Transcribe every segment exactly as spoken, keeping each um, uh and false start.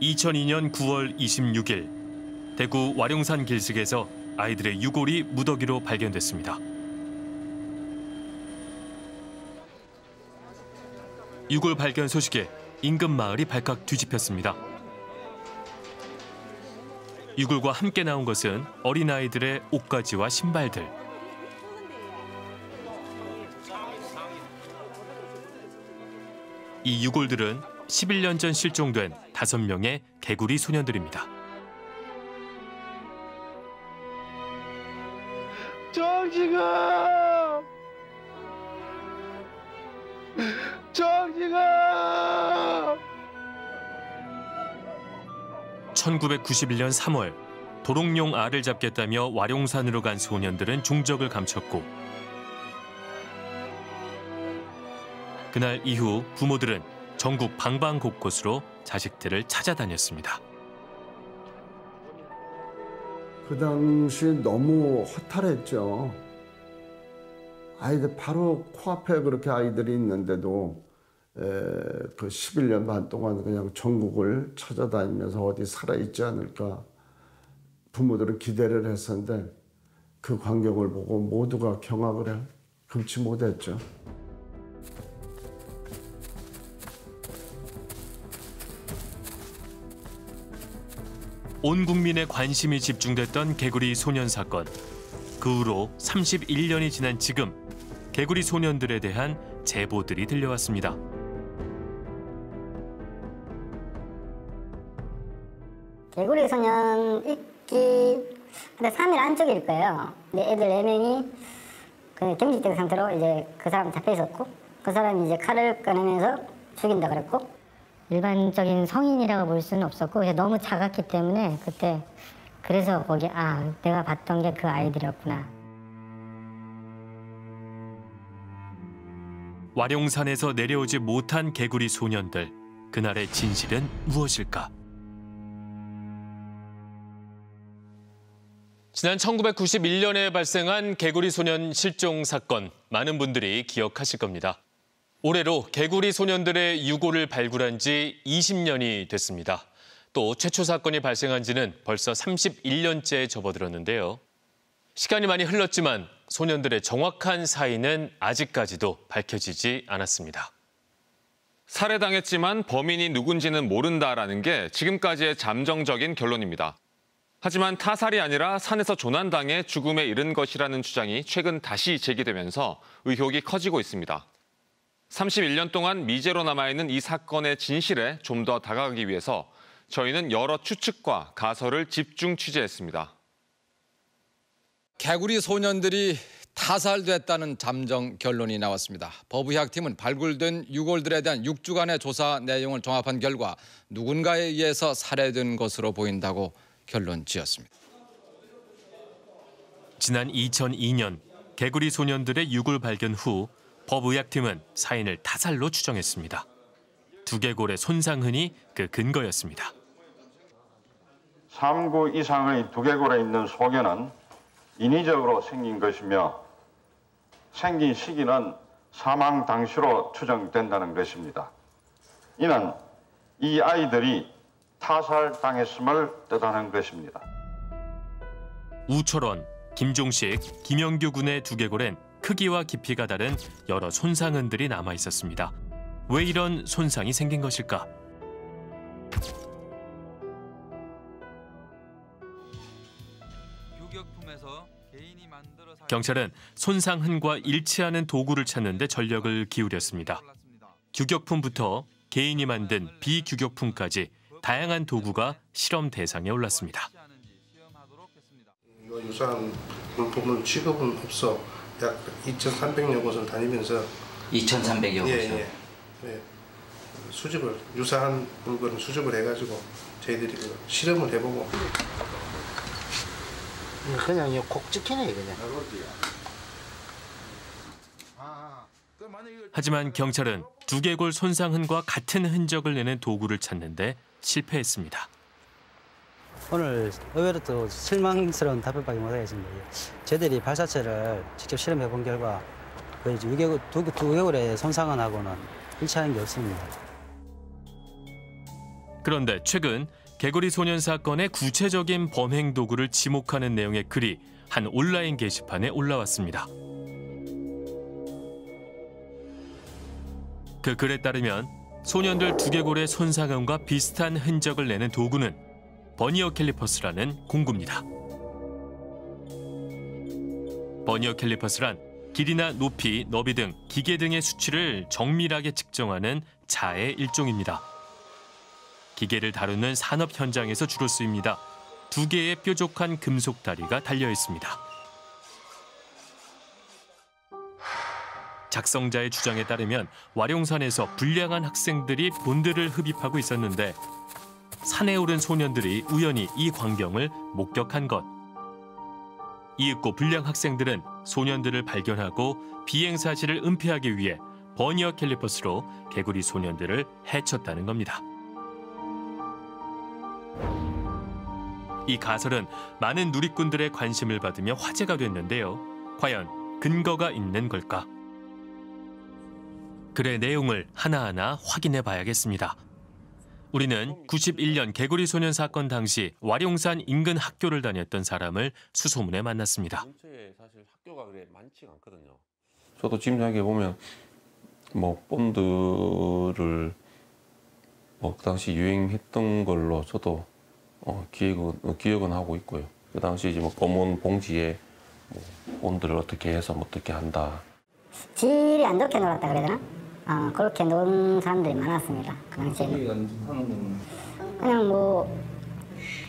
이천이년 구월 이십육일 대구 와룡산 길식에서 아이들의 유골이 무더기로 발견됐습니다. 유골 발견 소식에 인근 마을이 발칵 뒤집혔습니다. 유골과 함께 나온 것은 어린아이들의 옷가지와 신발들. 이 유골들은 십일년 전 실종된 다섯 명의 개구리 소년들입니다. 정식아! 정식아! 천구백구십일년 삼월 도롱뇽 알을 잡겠다며 와룡산으로 간 소년들은 종적을 감췄고 그날 이후 부모들은 전국 방방곳곳으로 자식들을 찾아다녔습니다. 그 당시 너무 허탈했죠. 아이들 바로 코앞에 그렇게 아이들이 있는데도 에, 그 십일년 반 동안 그냥 전국을 찾아다니면서 어디 살아있지 않을까 부모들은 기대를 했었는데 그 광경을 보고 모두가 경악을 금치 못했죠. 온 국민의 관심이 집중됐던 개구리 소년 사건. 그 후로 삼십일년이 지난 지금 개구리 소년들에 대한 제보들이 들려왔습니다. 개구리 소년 있기 근데 삼일 안쪽일 거예요. 근데 애들 네 명이 그 경직된 상태로 이제 그 사람 잡혀 있었고 그 사람이 이제 칼을 꺼내면서 죽인다 그랬고 일반적인 성인이라고 볼 수는 없었고 너무 작았기 때문에 그때 그래서 거기 아 내가 봤던 게 그 아이들이었구나. 와룡산에서 내려오지 못한 개구리 소년들. 그날의 진실은 무엇일까? 지난 천구백구십일년에 발생한 개구리 소년 실종 사건. 많은 분들이 기억하실 겁니다. 올해로 개구리 소년들의 유골을 발굴한 지 이십년이 됐습니다. 또 최초 사건이 발생한 지는 벌써 삼십일년째에 접어들었는데요. 시간이 많이 흘렀지만 소년들의 정확한 사인은 아직까지도 밝혀지지 않았습니다. 살해당했지만 범인이 누군지는 모른다라는 게 지금까지의 잠정적인 결론입니다. 하지만 타살이 아니라 산에서 조난당해 죽음에 이른 것이라는 주장이 최근 다시 제기되면서 의혹이 커지고 있습니다. 삼십일년 동안 미제로 남아있는 이 사건의 진실에 좀 더 다가가기 위해서 저희는 여러 추측과 가설을 집중 취재했습니다. 개구리 소년들이 타살됐다는 잠정 결론이 나왔습니다. 법의학팀은 발굴된 유골들에 대한 육주간의 조사 내용을 종합한 결과 누군가에 의해서 살해된 것으로 보인다고 결론 지었습니다. 지난 이천이년 개구리 소년들의 유골 발견 후 법의학팀은 사인을 타살로 추정했습니다. 두개골의 손상 흔이 그 근거였습니다. 삼 구 이상의 두개골에 있는 소견은 인위적으로 생긴 것이며 생긴 시기는 사망 당시로 추정된다는 것입니다. 이는 이 아이들이 타살당했음을 뜻하는 것입니다. 우철원, 김종식, 김영규 군의 두개골엔 크기와 깊이가 다른 여러 손상흔들이 남아 있었습니다. 왜 이런 손상이 생긴 것일까? 경찰은 손상흔과 일치하는 도구를 찾는 데 전력을 기울였습니다. 규격품부터 개인이 만든 비규격품까지 다양한 도구가 실험 대상에 올랐습니다. 이와 유사한 물품은 취급은 없어. 약 이천삼백여 곳을 다니면서 이천삼백여 곳이요? 예, 예, 예. 수집을, 유사한 물건을 수집을 해가지고 저희들이 실험을 해보고 그냥 콕 찍히네 그냥. 하지만 경찰은 두개골 손상흔과 같은 흔적을 내는 도구를 찾는 데 실패했습니다. 오늘 의외로 또 실망스러운 답변밖에 못하겠습니다. 저희들이 발사체를 직접 실험해 본 결과 두개골의 손상흔하고는 일치하는 게 없습니다. 그런데 최근 개구리 소년 사건의 구체적인 범행 도구를 지목하는 내용의 글이 한 온라인 게시판에 올라왔습니다. 그 글에 따르면 소년들 두개골의 손상음과 비슷한 흔적을 내는 도구는 버니어 캘리퍼스라는 공구입니다. 버니어 캘리퍼스란 길이나 높이, 너비 등 기계 등의 수치를 정밀하게 측정하는 자의 일종입니다. 기계를 다루는 산업 현장에서 주로 쓰입니다. 두 개의 뾰족한 금속 다리가 달려 있습니다. 작성자의 주장에 따르면 와룡산에서 불량한 학생들이 본드를 흡입하고 있었는데 산에 오른 소년들이 우연히 이 광경을 목격한 것. 이윽고 불량 학생들은 소년들을 발견하고 비행 사실을 은폐하기 위해 버니어 캘리퍼스로 개구리 소년들을 해쳤다는 겁니다. 이 가설은 많은 누리꾼들의 관심을 받으며 화제가 됐는데요. 과연 근거가 있는 걸까? 글의 내용을 하나하나 확인해 봐야겠습니다. 우리는 구십일 년 개구리 소년 사건 당시 와룡산 인근 학교를 다녔던 사람을 수소문에 만났습니다. 사실 학교가 그래 많지 않거든요. 저도 지금 생각해 보면 뭐 본드를 뭐 그 당시 유행했던 걸로 저도 어, 기억은 기억은 하고 있고요. 그 당시 이제 뭐 검은 봉지에 뭐 본드를 어떻게 해서 뭐 어떻게 한다. 질이 안 좋게 놀았다 그래야 되나? 아, 그렇게 노는 사람들이 많았습니다. 그 당시에는 그냥 뭐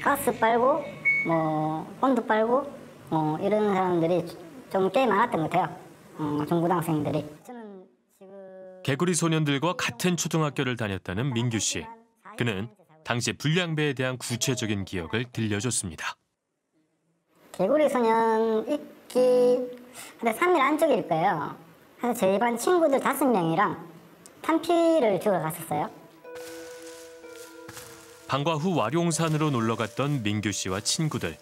가스 빨고 뭐 본드 빨고 뭐 이런 사람들이 좀 꽤 많았던 것 같아요. 어, 중고등학생들이. 저는 지금... 개구리 소년들과 같은 초등학교를 다녔다는 민규 씨. 그는 당시 불량배에 대한 구체적인 기억을 들려줬습니다. 개구리 소년 있기 근데 삼 일 안쪽일 거예요. 그래서 저희 반 친구들 다섯 명이랑 탄피를 주러 갔었어요. 방과 후 와룡산으로 놀러 갔던 민규 씨와 친구들.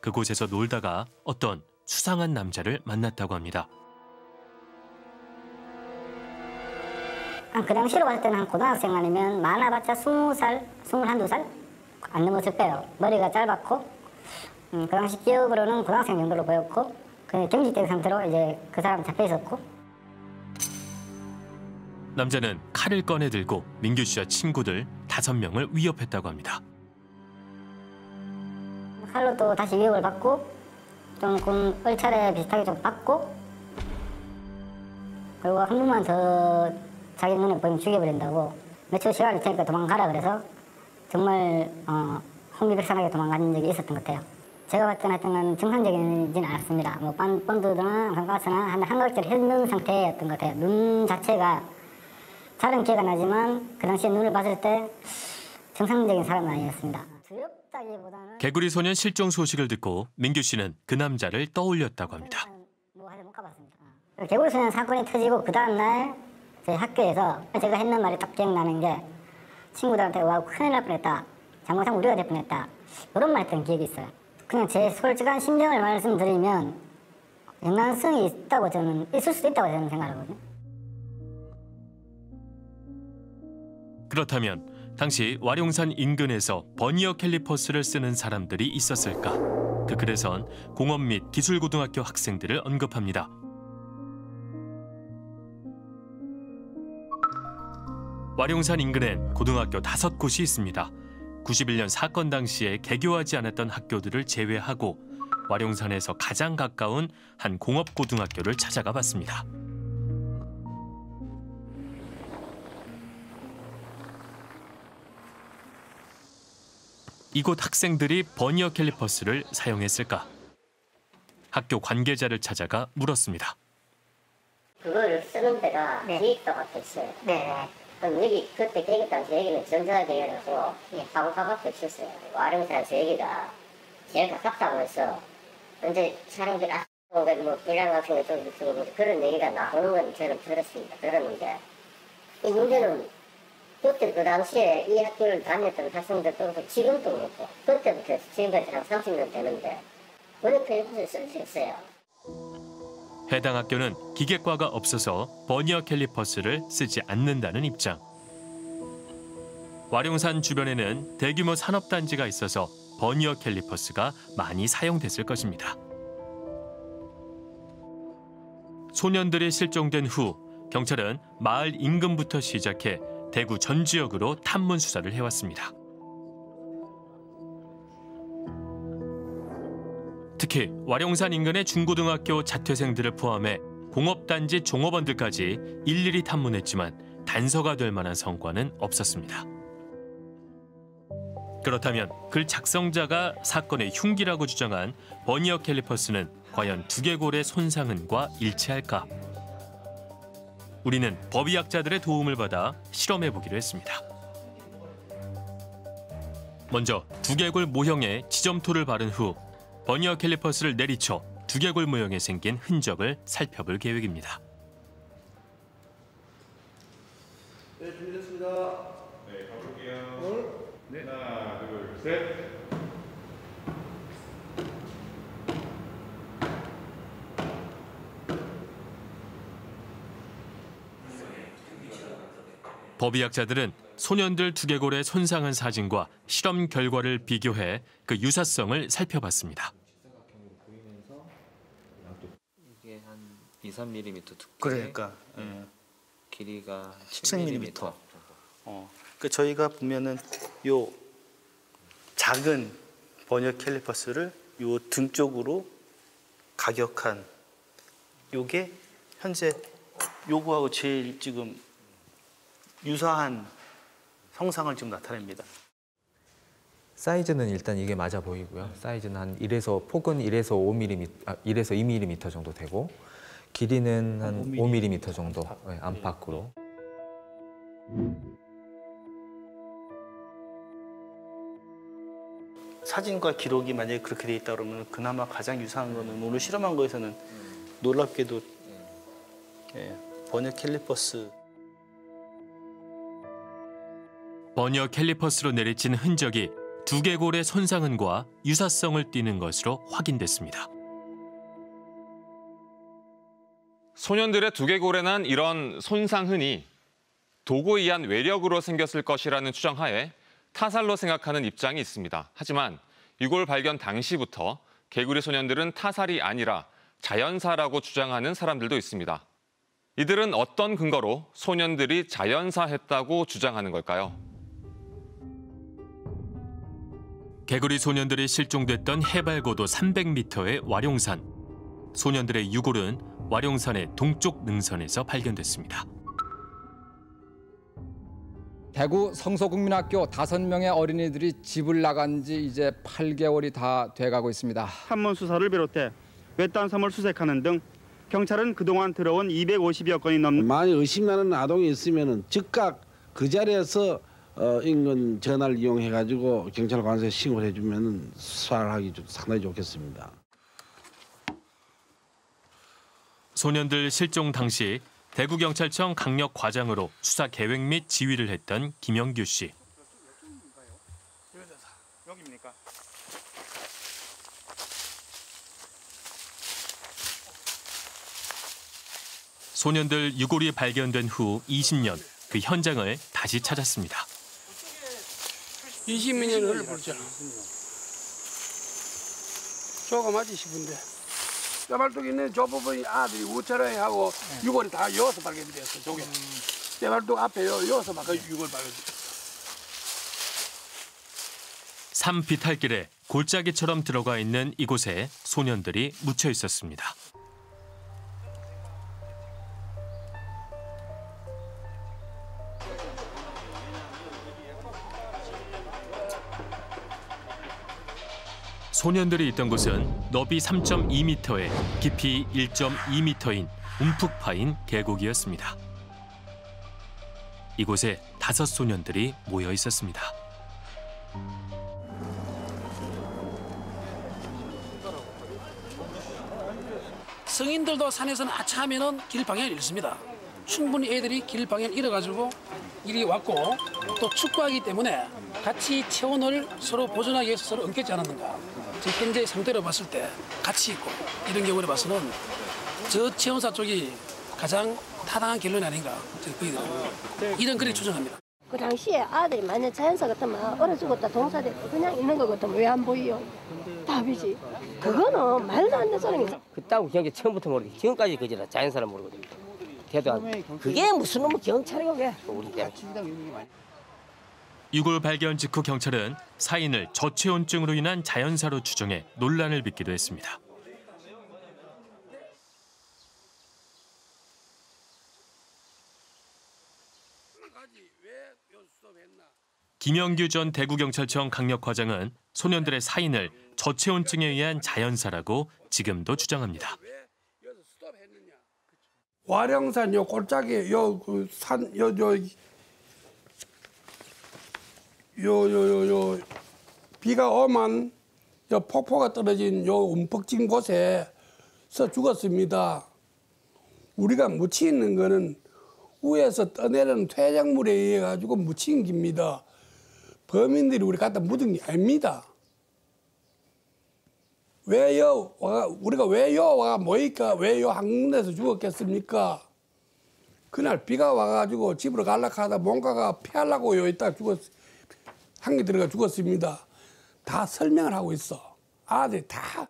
그곳에서 놀다가 어떤 수상한 남자를 만났다고 합니다. 그 당시로 봤을 때는 한 고등학생 아니면 많아봤자 스무 살, 스물한두 살 안 넘었을 거예요. 머리가 짧았고 그 당시 기억으로는 고등학생 정도로 보였고 그 경직된 상태로 이제 그 사람 잡혀 있었고. 남자는 칼을 꺼내 들고 민규 씨와 친구들 다섯 명을 위협했다고 합니다. 칼로 또 다시 위협을 받고 조금 얼차례 비슷하게 좀 받고 그리고 한 번만 더 자기 눈에 보이면 죽여버린다고 며칠 시간이 지나니까 도망가라 그래서 정말 어, 흥미백산하게 도망간 적이 있었던 것 같아요. 제가 봤을 때는 하여튼 정상적이지는 않았습니다. 뭐 본드나 강가스나 한 한각질 흔든 상태였던 것 같아요. 눈 자체가 잘은 기억이 나지만 그 당시에 눈을 봤을 때 정상적인 사람은 아니었습니다. 두렵다기보다는... 개구리 소년 실종 소식을 듣고 민규 씨는 그 남자를 떠올렸다고 합니다. 뭐 하지 못 가봤습니다. 개구리 소년 사건이 터지고 그 다음 날 저희 학교에서 제가 했는 말이 딱 기억나는 게 친구들한테 와 큰일 날 뻔했다. 잘못하면 우리가 될 뻔했다. 이런 말 했던 기억이 있어요. 그냥 제 솔직한 심정을 말씀드리면 연관성이 있다고 저는 있을 수도 있다고 저는 생각하거든요. 그렇다면 당시 와룡산 인근에서 버니어 캘리퍼스를 쓰는 사람들이 있었을까? 그 글에선 공업 및 기술고등학교 학생들을 언급합니다. 와룡산 인근엔 고등학교 다섯 곳이 있습니다. 구십일 년 사건 당시에 개교하지 않았던 학교들을 제외하고 와룡산에서 가장 가까운 한 공업고등학교를 찾아가 봤습니다. 이곳 학생들이 버니어 캘리퍼스를 사용했을까? 학교 관계자를 찾아가 물었습니다. 그걸 쓰는 데가 기획도 밖에 있어요. 네. 그럼 여기 그때 계획 당시 여기는 전자 계획이라서 사고사밖에 없었어요. 와룡산에서 여기가 제일 가깝다고 해서 이제 사람들이 아까 뭐 불량 학생들 좀 있었는데 그런 얘기가 나오는 건 저는 들었습니다. 그런데 이 문제는. 그때 그 당시에 이 학교를 다녔던 학생들도 지금도 그렇고 그때부터 지금까지 한 삼십 년 되는데 버니어 캘리퍼스를 쓸 수 있어요. 해당 학교는 기계과가 없어서 버니어 캘리퍼스를 쓰지 않는다는 입장. 와룡산 주변에는 대규모 산업단지가 있어서 버니어 캘리퍼스가 많이 사용됐을 것입니다. 소년들이 실종된 후 경찰은 마을 인근부터 시작해 대구 전 지역으로 탐문 수사를 해왔습니다. 특히 와룡산 인근의 중고등학교 자퇴생들을 포함해 공업단지 종업원들까지 일일이 탐문했지만 단서가 될 만한 성과는 없었습니다. 그렇다면 글 작성자가 사건의 흉기라고 주장한 버니어 캘리퍼스는 과연 두개골의 손상흔과 일치할까? 우리는 법의학자들의 도움을 받아 실험해보기로 했습니다. 먼저 두개골 모형에 지점토를 바른 후 버니어 캘리퍼스를 내리쳐 두개골 모형에 생긴 흔적을 살펴볼 계획입니다. 네, 준비됐습니다. 네, 가볼게요. 둘, 네. 하나, 둘, 셋. 법의학자들은 소년들 두개골의 손상흔 사진과 실험 결과를 비교해 그 유사성을 살펴봤습니다. 이게 한 이, 삼 밀리미터 두께, 그러니까 네. 길이가 칠 밀리미터. 칠 밀리미터. 어, 그 저희가 보면은 요 작은 버니어 캘리퍼스를 요 등 쪽으로 가격한 요게 현재 요거하고 제일 지금 유사한 성상을 지금 나타냅니다. 사이즈는 일단 이게 맞아 보이고요. 사이즈는 한 일에서 폭은 일에서 오 밀리미터, 아, 일에서 이 밀리미터 정도 되고 길이는 한 오 밀리미터 정도 안팎으로. 사진과 기록이 만약에 그렇게 돼 있다 그러면 그나마 가장 유사한 거는 오늘 실험한 거에서는 놀랍게도 예, 버니어 캘리퍼스. 버니어 캘리퍼스로 내리친 흔적이 두개골의 손상흔과 유사성을 띠는 것으로 확인됐습니다. 소년들의 두개골에 난 이런 손상흔이 도구에 의한 외력으로 생겼을 것이라는 추정하에 타살로 생각하는 입장이 있습니다. 하지만 유골 발견 당시부터 개구리 소년들은 타살이 아니라 자연사라고 주장하는 사람들도 있습니다. 이들은 어떤 근거로 소년들이 자연사했다고 주장하는 걸까요? 개구리 소년들이 실종됐던 해발고도 삼백 미터의 와룡산. 소년들의 유골은 와룡산의 동쪽 능선에서 발견됐습니다. 대구 성서국민학교 다섯 명의 어린이들이 집을 나간 지 이제 팔 개월이 다 돼가고 있습니다. 탐문 수사를 비롯해 외딴 섬을 수색하는 등 경찰은 그동안 들어온 이백오십여 건이 넘는 많이 의심하는 아동이 있으면 즉각 그 자리에서 어, 인근 전화를 이용해가지고 경찰 관서에 신고를 해주면 수사를 하기 상당히 좋겠습니다. 소년들 실종 당시 대구경찰청 강력과장으로 수사 계획 및 지휘를 했던 김영규 씨. 여기입니까? 소년들 유골이 발견된 후 이십 년 그 현장을 다시 찾았습니다. 이십 년을 벌잖아. 저거 맞지 싶은데. 대발동 있는 저 부분이 아들이 우철원하고 네. 유골이 다 여기서 발견됐어. 저게 대발동 앞에 여기서 막 유골 발견됐어. 산비탈길에 골짜기처럼 들어가 있는 이곳에 소년들이 묻혀 있었습니다. 소년들이 있던 곳은 너비 삼 점 이 미터에 깊이 일 점 이 미터인 움푹 파인 계곡이었습니다. 이곳에 다섯 소년들이 모여 있었습니다. 성인들도 산에서는 아차하면 길 방향을 잃습니다. 충분히 애들이 길 방향을 잃어가지고 이리 왔고 또 축구하기 때문에 같이 체온을 서로 보존하기 위해서 서로 엉켰지 않았는가. 현재 상태로 봤을 때 같이 있고 이런 경우를 봐서는 저 체험사 쪽이 가장 타당한 결론이 아닌가 이런 글이 추정합니다. 그 당시에 아들이 만약 자연사 같으면 얼어 죽었다 동사됐고 그냥 있는 거 같으면 왜 안 보이요? 답이지. 그거는 말도 안 되는 소리입니다. 그따구 경계 처음부터 모르겠지. 지금까지 그지라 자연사는 모르거든요. 대도한 그게 무슨 놈의 경찰이고 그게. 유골 발견 직후 경찰은 사인을 저체온증으로 인한 자연사로 추정해 논란을 빚기도 했습니다. 김영규 전 대구경찰청 강력과장은 소년들의 사인을 저체온증에 의한 자연사라고 지금도 주장합니다. 와룡산 요 골짜기 요 그 산 요 요 요 요 요 비가 오면 요 폭포가 떨어진 요 움푹진 곳에서 죽었습니다. 우리가 묻혀 있는 거는 위에서 떠내려는 퇴적물에 의해 가지고 묻힌 겁니다. 범인들이 우리 갖다 묻은 게 아닙니다. 왜요? 우리가 왜요? 와가 뭐니까 왜요? 한 군데서 죽었겠습니까? 그날 비가 와가지고 집으로 갈라고 하다 뭔가가 피하려고 여기 있다가 죽었, 한 개 들어가 죽었습니다. 다 설명을 하고 있어. 아들이 다.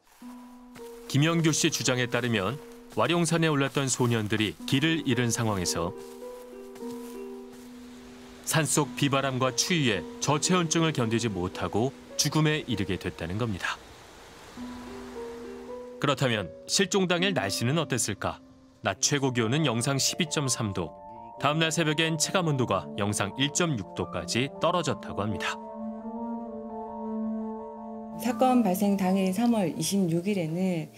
김영규 씨 주장에 따르면 와룡산에 올랐던 소년들이 길을 잃은 상황에서 산속 비바람과 추위에 저체온증을 견디지 못하고 죽음에 이르게 됐다는 겁니다. 그렇다면 실종 당일 날씨는 어땠을까? 낮 최고 기온은 영상 십이 점 삼 도, 다음 날 새벽엔 체감 온도가 영상 일 점 육 도까지 떨어졌다고 합니다. 사건 발생 당일 삼월 이십육일에는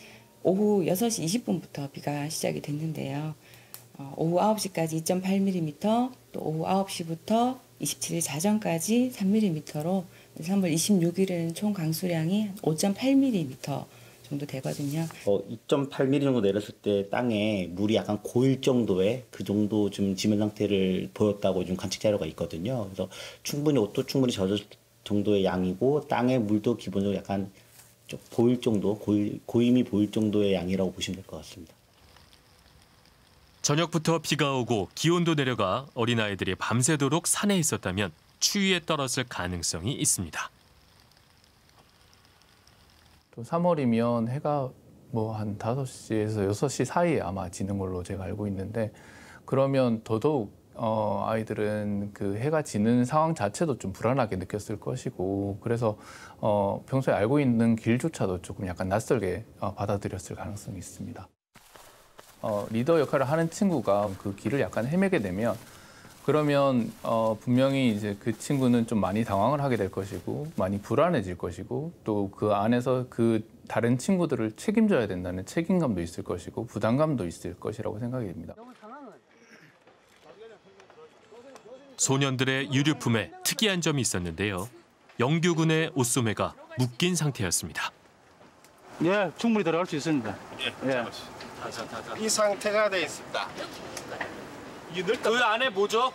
오후 여섯 시 이십 분부터 비가 시작이 됐는데요. 오후 아홉 시까지 이 점 팔 밀리미터, 또 오후 아홉 시부터 이십칠일 자정까지 삼 밀리미터로 삼월 이십육일에는 총 강수량이 오 점 팔 밀리미터 정도 되거든요. 어, 이 점 팔 밀리미터 정도 내렸을 때 땅에 물이 약간 고일 정도의 그 정도 좀 지면 상태를 보였다고 지금 관측 자료가 있거든요. 그래서 충분히 옷도 충분히 젖을 정도의 양이고 땅에 물도 기본적으로 약간 좀 보일 정도, 고일, 고임이 보일 정도의 양이라고 보시면 될 것 같습니다. 저녁부터 비가 오고 기온도 내려가 어린아이들이 밤새도록 산에 있었다면 추위에 떨었을 가능성이 있습니다. 또 삼월이면 해가 뭐 한 다섯 시에서 여섯 시 사이에 아마 지는 걸로 제가 알고 있는데 그러면 더더욱 어 아이들은 그 해가 지는 상황 자체도 좀 불안하게 느꼈을 것이고 그래서 어 평소에 알고 있는 길조차도 조금 약간 낯설게 어 받아들였을 가능성이 있습니다. 어, 리더 역할을 하는 친구가 그 길을 약간 헤매게 되면 그러면 어, 분명히 이제 그 친구는 좀 많이 당황을 하게 될 것이고 많이 불안해질 것이고 또 그 안에서 그 다른 친구들을 책임져야 된다는 책임감도 있을 것이고 부담감도 있을 것이라고 생각이 됩니다. 소년들의 유류품에 특이한 점이 있었는데요. 영규 군의 옷소매가 묶인 상태였습니다. 예, 충분히 들어갈 수 있습니다. 예, 예. 이 상태가 되어 있습니다. 그 안에 뭐죠?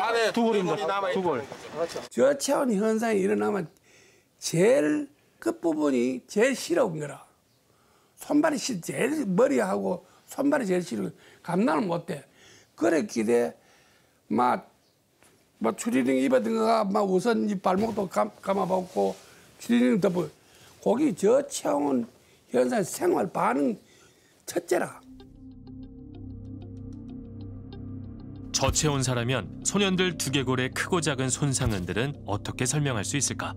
안에 두골입니다. 두골. 저체온 현상이 일어나면 제일 끝부분이 제일 시려운 거라. 손발이 시, 제일 머리하고 손발이 제일 시려. 감당을 못 돼. 그랬기 때 막 막 추리닝 입었던 거가 막 우선 이 발목도 감 감아봤고 추리닝 덮어. 거기 저체온 현상 생활 반응 첫째라. 저체온 사라면 소년들 두개골의 크고 작은 손상흔들은 어떻게 설명할 수 있을까?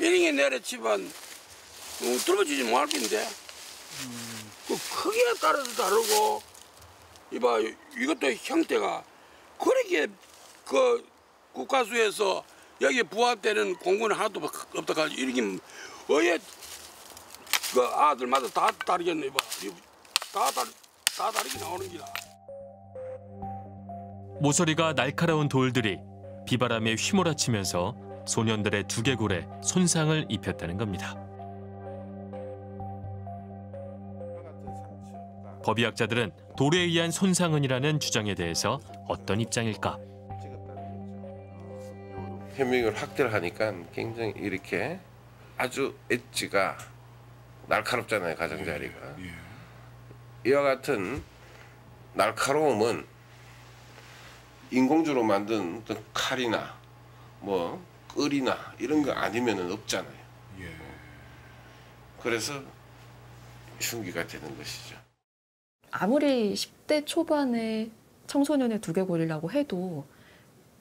이링이 내려치면 뚫어지지 못할 텐데 음. 그 크기에 따라서 다르고 이봐 이것도 형태가 그렇게 그 국가수에서 여기 부합되는 공군은 하나도 없다 가지고 이렇게 어예 그 아들마다 다 다르겠네 이봐 다 다르 다 다르게 나오는 기라. 모서리가 날카로운 돌들이 비바람에 휘몰아치면서 소년들의 두개골에 손상을 입혔다는 겁니다. 법의학자들은 돌에 의한 손상흔이라는 주장에 대해서 어떤 입장일까? 해밍을 학대를 하니까 굉장히 이렇게 아주 엣지가 날카롭잖아요, 가장자리가. 예, 예. 이와 같은 날카로움은 인공주로 만든 어떤 칼이나 뭐 끌이나 이런 거 아니면은 없잖아요. 예. 그래서 흉기가 되는 것이죠. 아무리 십 대 초반에 청소년의 두개골이라고 해도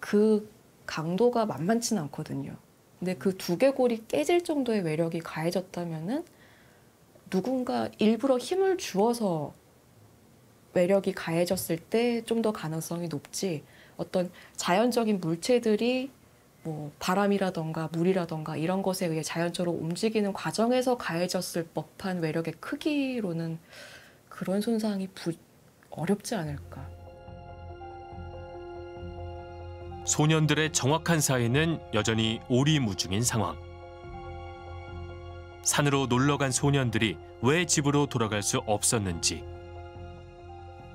그 강도가 만만치는 않거든요. 근데 그 두개골이 깨질 정도의 외력이 가해졌다면은 누군가 일부러 힘을 주어서 외력이 가해졌을 때 좀 더 가능성이 높지, 어떤 자연적인 물체들이 뭐 바람이라던가 물이라던가 이런 것에 의해 자연적으로 움직이는 과정에서 가해졌을 법한 외력의 크기로는 그런 손상이 부... 어렵지 않을까. 소년들의 정확한 사이는 여전히 오리무중인 상황. 산으로 놀러간 소년들이 왜 집으로 돌아갈 수 없었는지,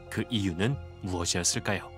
그 이유는 무엇이었을까요?